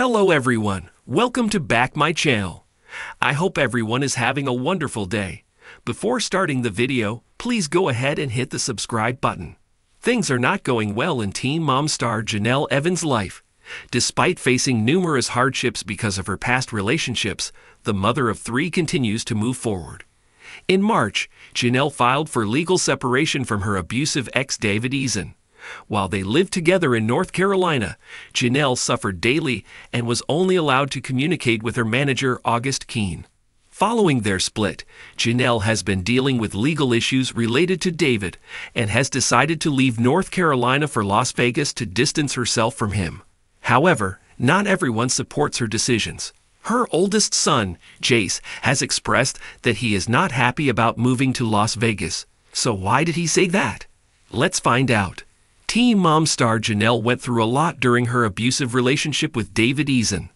Hello everyone, welcome to back my channel. I hope everyone is having a wonderful day. Before starting the video, please go ahead and hit the subscribe button. Things are not going well in Teen Mom star Janelle Evans' life. Despite facing numerous hardships because of her past relationships, the mother of three continues to move forward. In March, Janelle filed for legal separation from her abusive ex David Eason. While they lived together in North Carolina, Janelle suffered daily and was only allowed to communicate with her manager, August Keen. Following their split, Janelle has been dealing with legal issues related to David and has decided to leave North Carolina for Las Vegas to distance herself from him. However, not everyone supports her decisions. Her oldest son, Jace, has expressed that he is not happy about moving to Las Vegas. So why did he say that? Let's find out. Teen Mom star Janelle went through a lot during her abusive relationship with David Eason.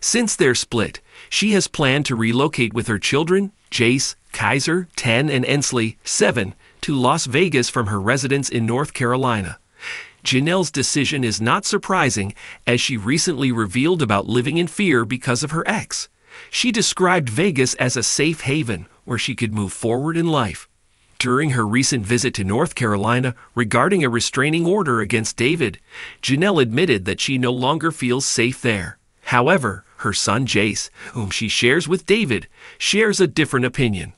Since their split, she has planned to relocate with her children, Jace, Kaiser, 10, and Ensley, 7, to Las Vegas from her residence in North Carolina. Janelle's decision is not surprising, as she recently revealed about living in fear because of her ex. She described Vegas as a safe haven where she could move forward in life. During her recent visit to North Carolina regarding a restraining order against David, Janelle admitted that she no longer feels safe there. However, her son Jace, whom she shares with David, shares a different opinion.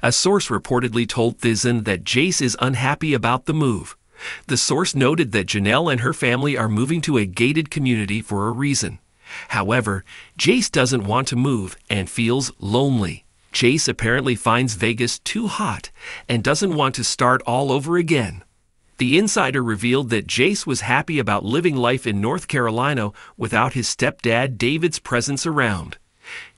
A source reportedly told Thizen that Jace is unhappy about the move. The source noted that Janelle and her family are moving to a gated community for a reason. However, Jace doesn't want to move and feels lonely. Jace apparently finds Vegas too hot and doesn't want to start all over again. The insider revealed that Jace was happy about living life in North Carolina without his stepdad David's presence around.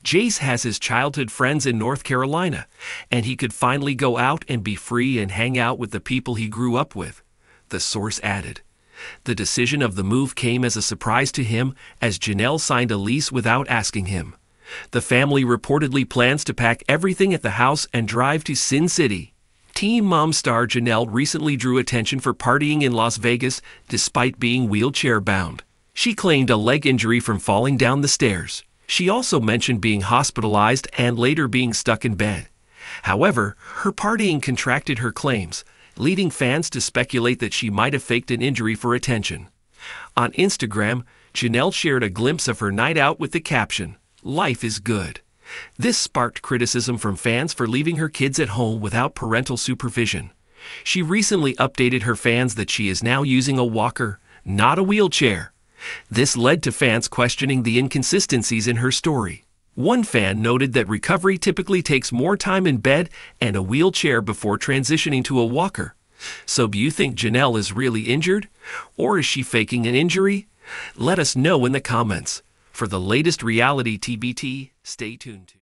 Jace has his childhood friends in North Carolina, and he could finally go out and be free and hang out with the people he grew up with, the source added. The decision of the move came as a surprise to him, as Janelle signed a lease without asking him. The family reportedly plans to pack everything at the house and drive to Sin City. Teen Mom star Janelle recently drew attention for partying in Las Vegas despite being wheelchair-bound. She claimed a leg injury from falling down the stairs. She also mentioned being hospitalized and later being stuck in bed. However, her partying contracted her claims, leading fans to speculate that she might have faked an injury for attention. On Instagram, Janelle shared a glimpse of her night out with the caption, "Life is good." This sparked criticism from fans for leaving her kids at home without parental supervision. She recently updated her fans that she is now using a walker, not a wheelchair. This led to fans questioning the inconsistencies in her story. One fan noted that recovery typically takes more time in bed and a wheelchair before transitioning to a walker. So do you think Janelle is really injured? Or is she faking an injury? Let us know in the comments. For the latest reality TBT, stay tuned.